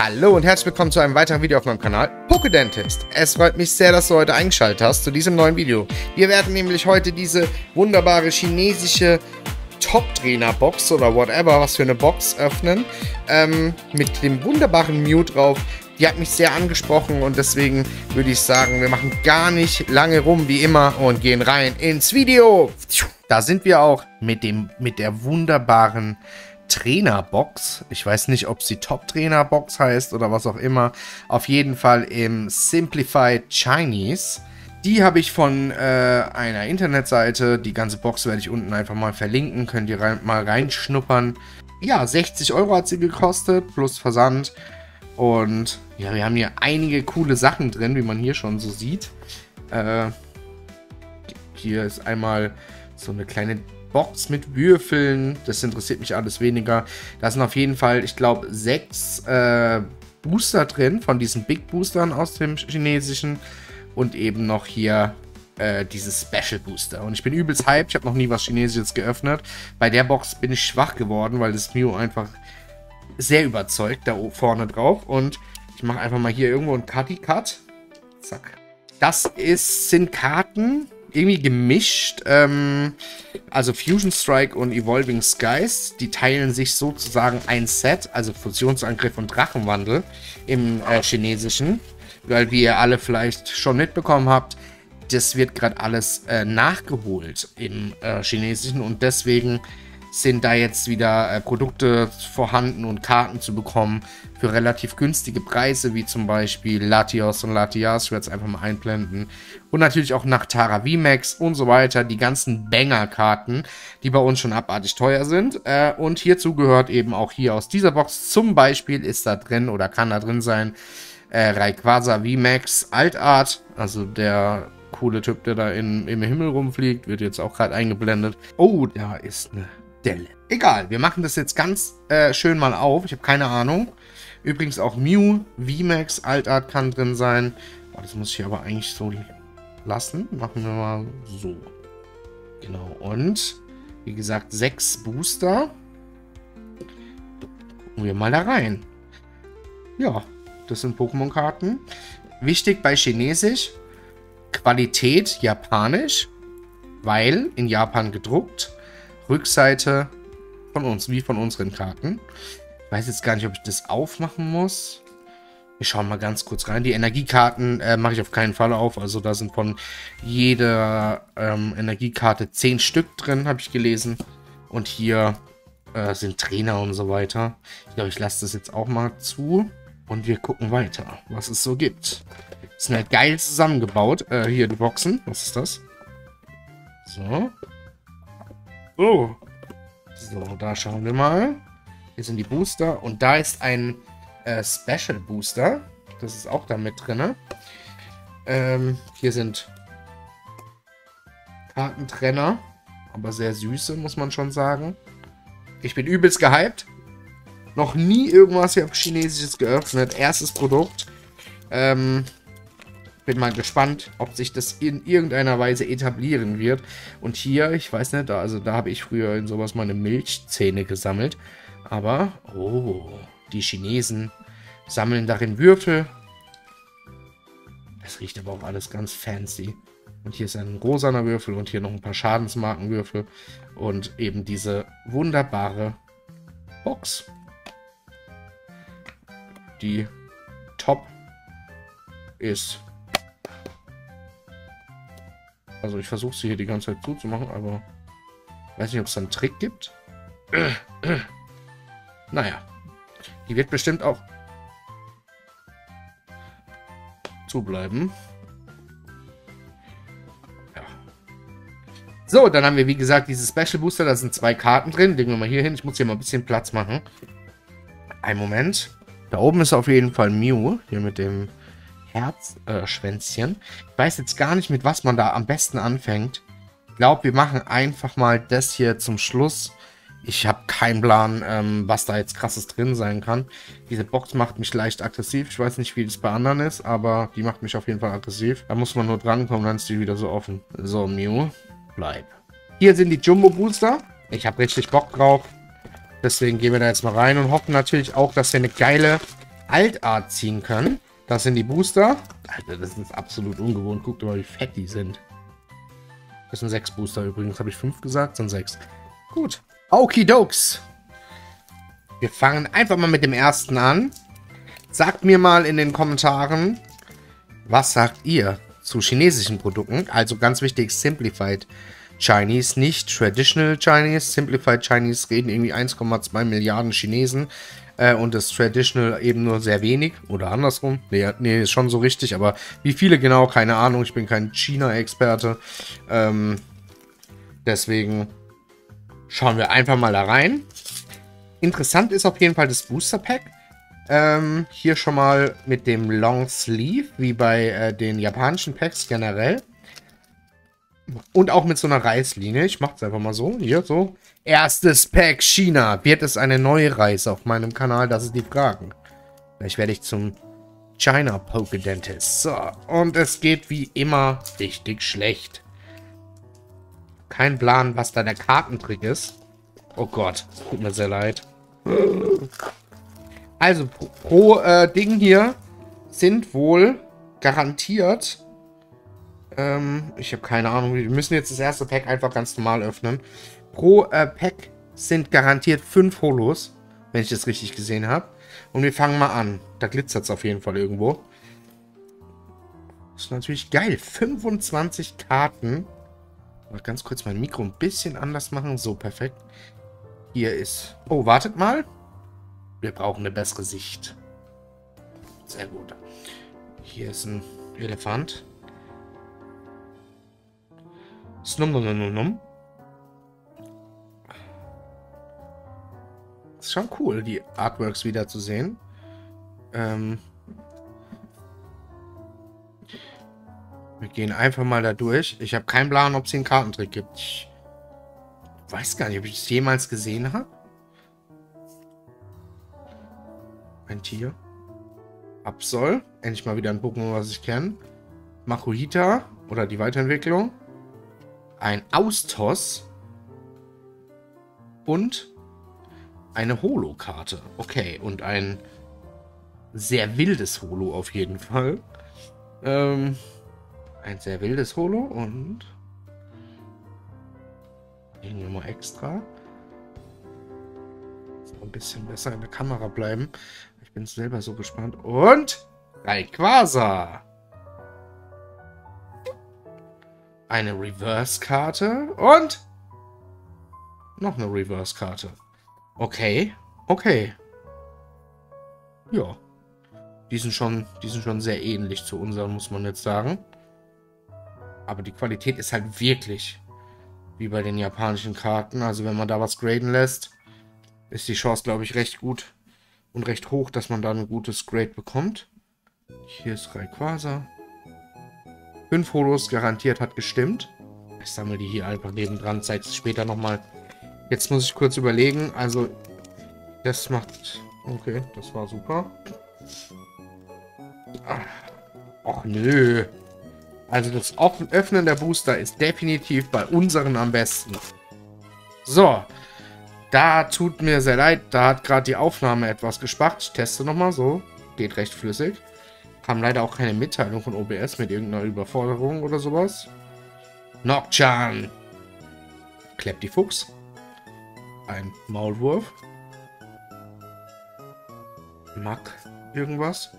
Hallo und herzlich willkommen zu einem weiteren Video auf meinem Kanal PokeDenntist. Es freut mich sehr, dass du heute eingeschaltet hast zu diesem neuen Video. Wir werden nämlich heute diese wunderbare chinesische Top-Trainer-Box oder whatever, was für eine Box öffnen, mit dem wunderbaren Mew drauf. Die hat mich sehr angesprochen und deswegen würde ich sagen, wir machen gar nicht lange rum wie immer und gehen rein ins Video. Da sind wir auch mit der wunderbaren Trainerbox. Ich weiß nicht, ob sie Top-Trainer-Box heißt oder was auch immer. Auf jeden Fall im Simplified Chinese. Die habe ich von einer Internetseite. Die ganze Box werde ich unten einfach mal verlinken. Könnt ihr mal reinschnuppern. Ja, 60 € hat sie gekostet, plus Versand. Und ja, wir haben hier einige coole Sachen drin, wie man hier schon so sieht. Hier ist einmal so eine kleine Box mit Würfeln. Das interessiert mich alles weniger. Da sind auf jeden Fall, ich glaube, 6 Booster drin, von diesen Big Boostern aus dem Chinesischen. Und eben noch hier dieses Special Booster. Und ich bin übelst hyped. Ich habe noch nie was Chinesisches geöffnet. Bei der Box bin ich schwach geworden, weil das Mew einfach sehr überzeugt da vorne drauf. Und ich mache einfach mal hier irgendwo einen Cutty-Cut. Zack. Das sind Karten, irgendwie gemischt. Also Fusion Strike und Evolving Skies. Die teilen sich sozusagen ein Set, also Fusionsangriff und Drachenwandel im Chinesischen. Weil, wie ihr alle vielleicht schon mitbekommen habt, das wird gerade alles nachgeholt im Chinesischen. Und deswegen sind da jetzt wieder Produkte vorhanden und Karten zu bekommen für relativ günstige Preise, wie zum Beispiel Latios und Latias. Ich werde es einfach mal einblenden. Und natürlich auch Rayquaza VMAX und so weiter. Die ganzen Banger-Karten, die bei uns schon abartig teuer sind. Und hierzu gehört eben auch hier aus dieser Box. Zum Beispiel ist da drin oder kann da drin sein Rayquaza VMAX Altart, also der coole Typ, der da im Himmel rumfliegt, wird jetzt auch gerade eingeblendet. Oh, da ist eine Delle. Egal, wir machen das jetzt ganz schön mal auf. Ich habe keine Ahnung. Übrigens auch Mew, VMAX, Altart kann drin sein. Oh, das muss ich aber eigentlich so lassen. Machen wir mal so. Genau, und wie gesagt, 6 Booster. Gucken wir mal da rein. Ja, das sind Pokémon-Karten. Wichtig bei Chinesisch, Qualität Japanisch, weil in Japan gedruckt. Rückseite von uns, wie von unseren Karten. Ich weiß jetzt gar nicht, ob ich das aufmachen muss. Wir schauen mal ganz kurz rein. Die Energiekarten mache ich auf keinen Fall auf. Also da sind von jeder Energiekarte 10 Stück drin, habe ich gelesen. Und hier sind Trainer und so weiter. Ich glaube, ich lasse das jetzt auch mal zu. Und wir gucken weiter, was es so gibt. Das sind halt geil zusammengebaut. Hier die Boxen. Was ist das? So. Oh. So, da schauen wir mal. Hier sind die Booster. Und da ist ein Special Booster. Das ist auch da mit drin. Hier sind Kartentrenner. Aber sehr süße, muss man schon sagen. Ich bin übelst gehypt. Noch nie irgendwas hier auf Chinesisches geöffnet. Erstes Produkt. Bin mal gespannt, ob sich das in irgendeiner Weise etablieren wird. Und hier, ich weiß nicht, also da habe ich früher in sowas meine Milchzähne gesammelt. Aber, oh, die Chinesen sammeln darin Würfel. Das riecht aber auch alles ganz fancy. Und hier ist ein rosaner Würfel und hier noch ein paar Schadensmarkenwürfel. Und eben diese wunderbare Box. Die top ist. Also ich versuche sie hier die ganze Zeit zuzumachen, aber weiß nicht, ob es da einen Trick gibt. Naja, die wird bestimmt auch zubleiben. Ja. So, dann haben wir, wie gesagt, dieses Special Booster. Da sind 2 Karten drin. Legen wir mal hier hin. Ich muss hier mal ein bisschen Platz machen. Einen Moment. Da oben ist auf jeden Fall Mew, hier mit dem Herzschwänzchen. Ich weiß jetzt gar nicht, mit was man da am besten anfängt. Ich glaube, wir machen einfach mal das hier zum Schluss. Ich habe keinen Plan, was da jetzt krasses drin sein kann. Diese Box macht mich leicht aggressiv. Ich weiß nicht, wie das bei anderen ist, aber die macht mich auf jeden Fall aggressiv. Da muss man nur drankommen, dann ist die wieder so offen. So, Mew, bleib. Hier sind die Jumbo Booster. Ich habe richtig Bock drauf. Deswegen gehen wir da jetzt mal rein und hoffen natürlich auch, dass wir eine geile Altart ziehen können. Das sind die Booster. Alter, das ist absolut ungewohnt. Guckt mal, wie fett die sind. Das sind 6 Booster übrigens. Habe ich 5 gesagt? Sind 6. Gut. Okidokes. Wir fangen einfach mal mit dem ersten an. Sagt mir mal in den Kommentaren, was sagt ihr zu chinesischen Produkten? Also ganz wichtig, Simplified Chinese, nicht Traditional Chinese. Simplified Chinese reden irgendwie 1,2 Milliarden Chinesen. Und das Traditional eben nur sehr wenig. Oder andersrum. Nee, ist schon so richtig. Aber wie viele genau? Keine Ahnung. Ich bin kein China-Experte. Deswegen schauen wir einfach mal da rein. Interessant ist auf jeden Fall das Booster Pack. Hier schon mal mit dem Long Sleeve. Wie bei den japanischen Packs generell. Und auch mit so einer Reißlinie. Ich mache es einfach mal so. Hier so. Erstes Pack China. Wird es eine neue Reise auf meinem Kanal? Das ist die Frage. Vielleicht werde ich zum China PokeDenntist. So, und es geht wie immer richtig schlecht. Kein Plan, was da der Kartentrick ist. Oh Gott, tut mir sehr leid. Also, pro Ding hier sind wohl garantiert... ich habe keine Ahnung. Wir müssen jetzt das erste Pack einfach ganz normal öffnen. Pro Pack sind garantiert 5 Holos, wenn ich das richtig gesehen habe. Und wir fangen mal an. Da glitzert es auf jeden Fall irgendwo. Ist natürlich geil. 25 Karten. Mal ganz kurz mein Mikro ein bisschen anders machen. So, perfekt. Hier ist... Oh, wartet mal. Wir brauchen eine bessere Sicht. Sehr gut. Hier ist ein Elefant. Snomnom. Ist schon cool, die Artworks wieder zu sehen. Wir gehen einfach mal da durch. Ich habe keinen Plan, ob es hier einen Kartentrick gibt. Ich weiß gar nicht, ob ich es jemals gesehen habe. Ein Tier. Absol. Endlich mal wieder ein Pokémon, was ich kenne. Makuhita oder die Weiterentwicklung. Ein Austoss. Und eine Holo-Karte. Okay, und ein sehr wildes Holo auf jeden Fall. Ein sehr wildes Holo und... Nehmen wir mal extra. Ein bisschen besser in der Kamera bleiben. Ich bin selber so gespannt. Und... Rayquaza! Eine Reverse-Karte und... Noch eine Reverse-Karte. Okay, okay. Ja. Die sind schon sehr ähnlich zu unseren, muss man jetzt sagen. Aber die Qualität ist halt wirklich wie bei den japanischen Karten. Also wenn man da was graden lässt, ist die Chance, glaube ich, recht gut und recht hoch, dass man da ein gutes Grade bekommt. Hier ist Rayquaza. 5 Holos garantiert hat gestimmt. Ich sammle die hier einfach nebendran, zeige es später nochmal. Jetzt muss ich kurz überlegen, also das macht... Okay, das war super. Ach nö. Also das Öffnen der Booster ist definitiv bei unseren am besten. So, da tut mir sehr leid, da hat gerade die Aufnahme etwas gespart. Ich teste nochmal so, geht recht flüssig. Haben leider auch keine Mitteilung von OBS mit irgendeiner Überforderung oder sowas. Noctchan. Kleppti Fuchs. Ein Maulwurf. Mack irgendwas.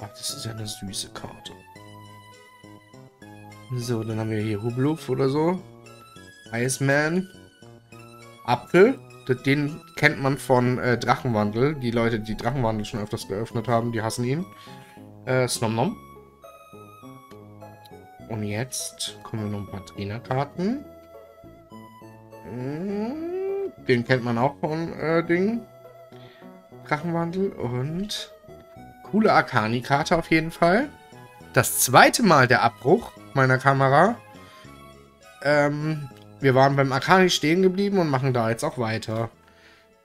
Ach, das ist ja eine süße Karte. So, dann haben wir hier Hubluf oder so. Iceman. Apfel. Den kennt man von Drachenwandel. Die Leute, die Drachenwandel schon öfters geöffnet haben, die hassen ihn. Snomnom. Und jetzt kommen wir noch ein paar Trainerkarten. Den kennt man auch von Ding. Drachenwandel und coole Arcani-Karte auf jeden Fall. Das zweite Mal der Abbruch meiner Kamera. Wir waren beim Arcani stehen geblieben und machen da jetzt auch weiter.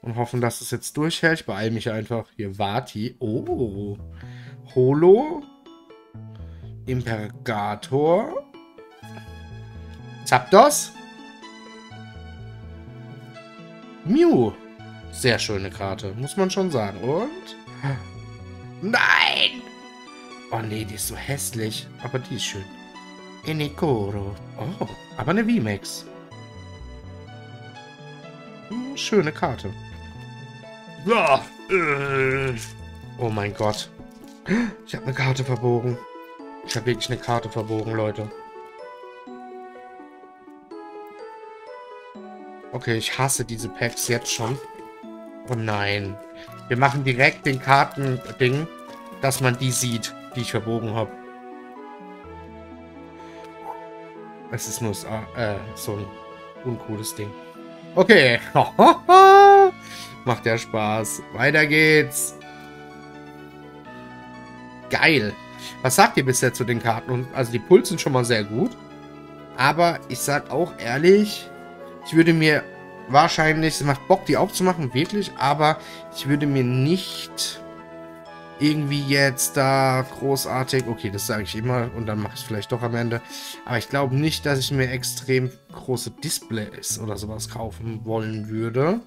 Und hoffen, dass es jetzt durchhält. Ich beeile mich einfach. Hier, Vati. Oh. Holo. Impergator. Zapdos. Mew. Sehr schöne Karte, muss man schon sagen. Und? Nein! Oh nee, die ist so hässlich. Aber die ist schön. Enikoro. Oh, aber eine VMAX. Schöne Karte. Oh mein Gott. Ich habe eine Karte verbogen. Ich habe wirklich eine Karte verbogen, Leute. Okay, ich hasse diese Packs jetzt schon. Oh nein. Wir machen direkt den Karten-Ding, dass man die sieht, die ich verbogen habe. Es ist nur so ein uncooles Ding. Okay. Macht ja Spaß. Weiter geht's. Geil. Was sagt ihr bisher zu den Karten? Also die Pulse sind schon mal sehr gut. Aber ich sag auch ehrlich, ich würde mir wahrscheinlich, es macht Bock, die aufzumachen, wirklich, aber ich würde mir nicht irgendwie jetzt da großartig, okay, das sage ich immer und dann mache ich es vielleicht doch am Ende, aber ich glaube nicht, dass ich mir extrem große Displays oder sowas kaufen wollen würde,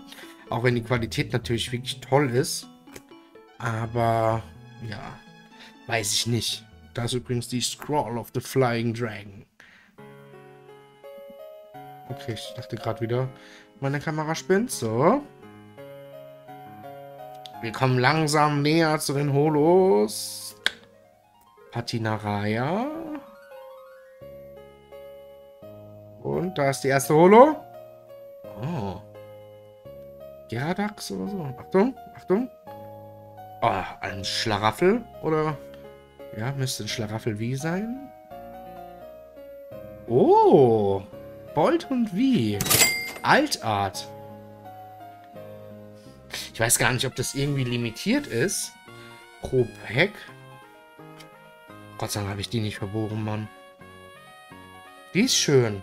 auch wenn die Qualität natürlich wirklich toll ist, aber ja, weiß ich nicht. Das ist übrigens die Scroll of the Flying Dragon. Okay, ich dachte gerade wieder, meine Kamera spinnt. So. Wir kommen langsam näher zu den Holos. Patinaraia. Und da ist die erste Holo. Oh. Geradax oder so. Achtung, Achtung. Oh, ein Schlaraffel, oder? Ja, müsste ein Schlaraffel wie sein. Oh. Boltund wie? Altart. Ich weiß gar nicht, ob das irgendwie limitiert ist. Pro Pack. Gott sei Dank habe ich die nicht verbogen, Mann. Die ist schön.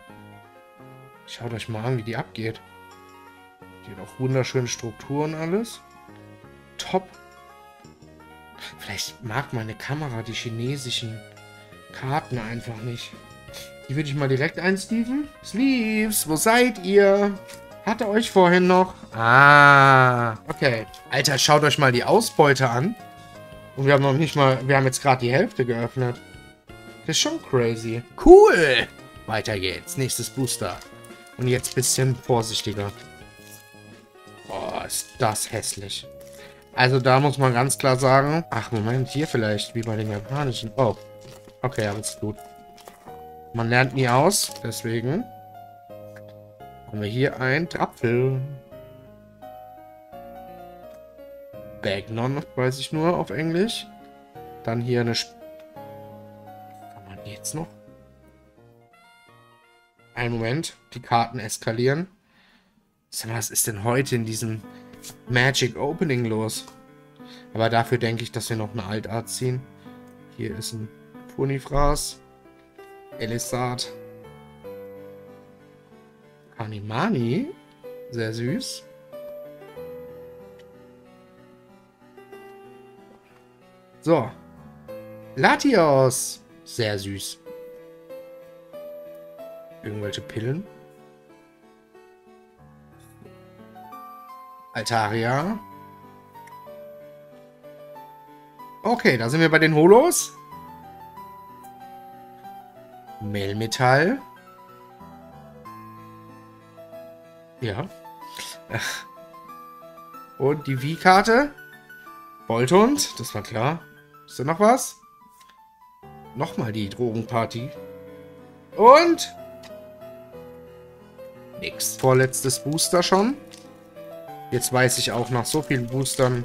Schaut euch mal an, wie die abgeht. Die hat auch wunderschöne Strukturen alles. Top. Vielleicht mag meine Kamera die chinesischen Karten einfach nicht. Die würde ich mal direkt einsteven. Sleeves, wo seid ihr? Hatte euch vorhin noch. Ah, okay. Alter, schaut euch mal die Ausbeute an. Und wir haben noch nicht mal, wir haben jetzt gerade die Hälfte geöffnet. Das ist schon crazy. Cool. Weiter geht's. Nächstes Booster. Und jetzt ein bisschen vorsichtiger. Oh, ist das hässlich. Also da muss man ganz klar sagen. Ach, Moment, hier vielleicht, wie bei den japanischen. Oh, okay, alles gut. Man lernt nie aus, deswegen haben wir hier ein Trapfel. Bagnon, weiß ich nur auf Englisch. Dann hier eine... Kann man jetzt noch? Einen Moment, die Karten eskalieren. Sag mal, was ist denn heute in diesem Magic Opening los? Aber dafür denke ich, dass wir noch eine Altart ziehen. Hier ist ein Ponyfras. Elisard. Kanimani. Sehr süß. So. Latios. Sehr süß. Irgendwelche Pillen. Altaria. Okay, da sind wir bei den Holos. Melmetal. Ja. Und die Wii-Karte. Boltund, das war klar. Ist da noch was? Nochmal die Drogenparty. Und? Nix. Vorletztes Booster schon. Jetzt weiß ich auch nach so vielen Boostern,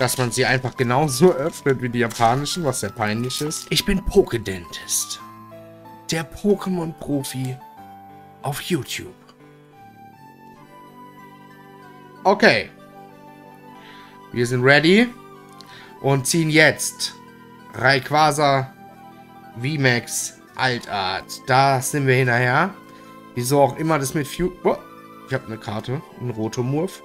dass man sie einfach genauso öffnet wie die japanischen, was sehr peinlich ist. Ich bin PokeDenntist. Der Pokémon-Profi auf YouTube. Okay. Wir sind ready. Und ziehen jetzt Rayquaza VMAX Altart. Da sind wir hinterher. Wieso auch immer das mit Fusion... Oh, ich habe eine Karte. Ein Rotomurf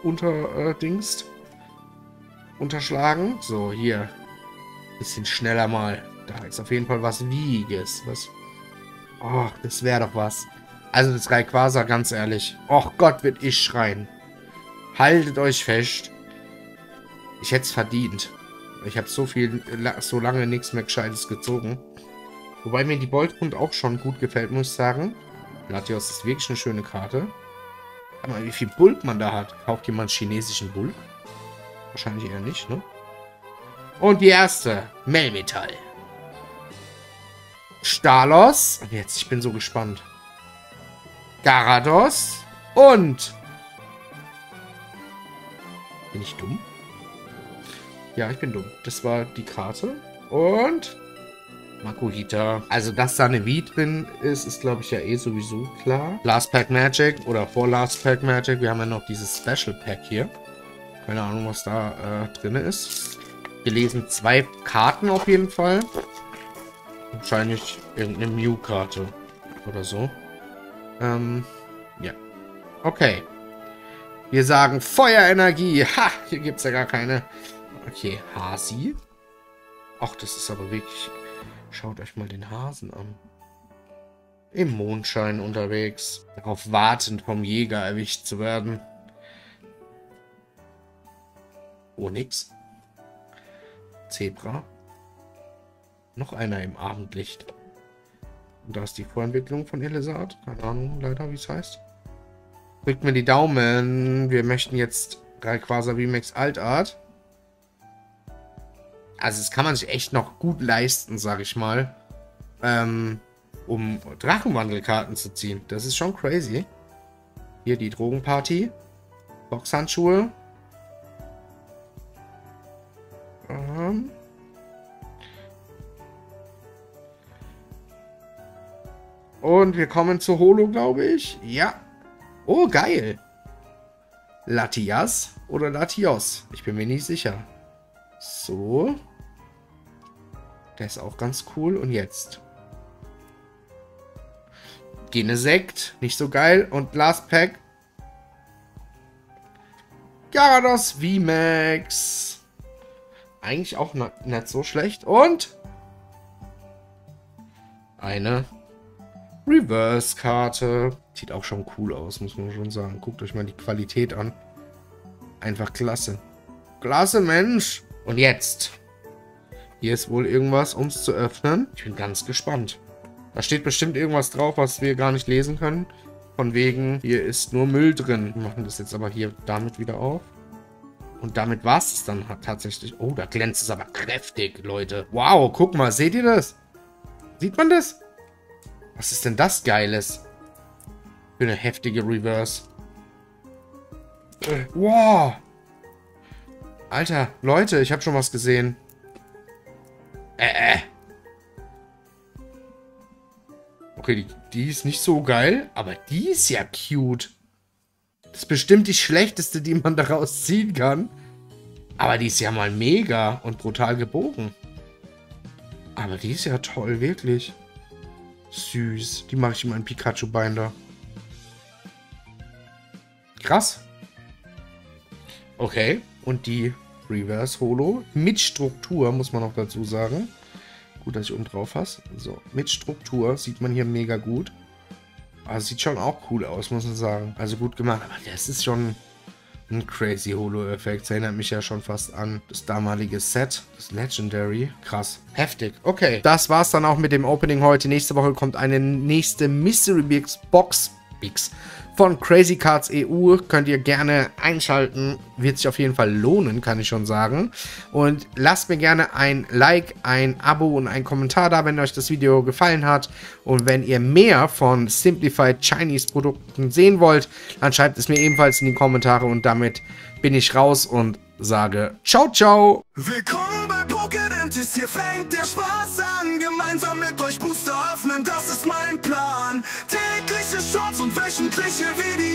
unterschlagen. So, hier. Bisschen schneller mal. Da ist auf jeden Fall was Wieges. Was... Oh, das wäre doch was. Also das Rayquaza, ganz ehrlich. Och Gott, wird ich schreien. Haltet euch fest. Ich hätte es verdient. Ich habe so lange nichts mehr Gescheites gezogen. Wobei mir die Boltund auch schon gut gefällt, muss ich sagen. Latios ist wirklich eine schöne Karte. Aber wie viel Bulk man da hat. Kauft jemand chinesischen Bulk? Wahrscheinlich eher nicht, ne? Und die erste. Melmetal. Stalos. Jetzt, ich bin so gespannt. Gyarados. Und... Bin ich dumm? Ja, ich bin dumm. Das war die Karte. Und... Makuhita. Also, dass da eine Wii drin ist, ist, glaube ich, ja eh sowieso klar. Last Pack Magic oder vor Last Pack Magic. Wir haben ja noch dieses Special Pack hier. Keine Ahnung, was da drin ist. Gelesen 2 Karten auf jeden Fall. Wahrscheinlich irgendeine Mew-Karte oder so. Ja. Okay. Wir sagen Feuerenergie. Ha, hier gibt es ja gar keine. Okay, Hasi. Ach, das ist aber wirklich... Schaut euch mal den Hasen an. Im Mondschein unterwegs. Darauf wartend, vom Jäger erwischt zu werden. Oh, nix. Zebra. Noch einer im Abendlicht. Und da ist die Vorentwicklung von Elisard. Keine Ahnung, leider, wie es heißt. Drückt mir die Daumen. Wir möchten jetzt Rayquaza VMAX Altart. Also das kann man sich echt noch gut leisten, sag ich mal, um Drachenwandelkarten zu ziehen. Das ist schon crazy. Hier die Drogenparty. Boxhandschuhe. Und wir kommen zu Holo, glaube ich. Ja. Oh, geil. Latias oder Latios? Ich bin mir nicht sicher. So. Der ist auch ganz cool. Und jetzt. Genesect. Nicht so geil. Und Last Pack. Gyarados VMAX. Eigentlich auch nicht so schlecht. Und eine Reverse-Karte. Sieht auch schon cool aus, muss man schon sagen. Guckt euch mal die Qualität an. Einfach klasse. Klasse, Mensch. Und jetzt... Hier ist wohl irgendwas, um es zu öffnen. Ich bin ganz gespannt. Da steht bestimmt irgendwas drauf, was wir gar nicht lesen können. Von wegen, hier ist nur Müll drin. Wir machen das jetzt aber hier damit wieder auf. Und damit war es dann tatsächlich. Oh, da glänzt es aber kräftig, Leute. Wow, guck mal, seht ihr das? Sieht man das? Was ist denn das Geiles? Für eine heftige Reverse. Wow. Alter, Leute, ich habe schon was gesehen. Okay, die ist nicht so geil, aber die ist ja cute. Das ist bestimmt die schlechteste, die man daraus ziehen kann. Aber die ist ja mal mega und brutal gebogen. Aber die ist ja toll, wirklich. Süß. Die mache ich in meinen Pikachu-Binder. Krass. Okay, und die... Reverse Holo. Mit Struktur, muss man auch dazu sagen. Gut, dass ich oben drauf fasse. So, mit Struktur sieht man hier mega gut. Also sieht schon auch cool aus, muss man sagen. Also gut gemacht. Aber das ist schon ein crazy Holo-Effekt. Das erinnert mich ja schon fast an das damalige Set. Das Legendary. Krass. Heftig. Okay. Das war's dann auch mit dem Opening heute. Nächste Woche kommt eine nächste Mystery Box. Von Crazy Cards EU könnt ihr gerne einschalten, wird sich auf jeden Fall lohnen, kann ich schon sagen. Und lasst mir gerne ein Like, ein Abo und ein Kommentar da, wenn euch das Video gefallen hat. Und wenn ihr mehr von Simplified Chinese Produkten sehen wollt, dann schreibt es mir ebenfalls in die Kommentare. Und damit bin ich raus und sage ciao, ciao. Willkommen bei PokeDenntist, hier fängt der Spaß an. Gemeinsam mit euch Booster öffnen, das ist mein Plan. Tägliche Shorts und wöchentliche Videos.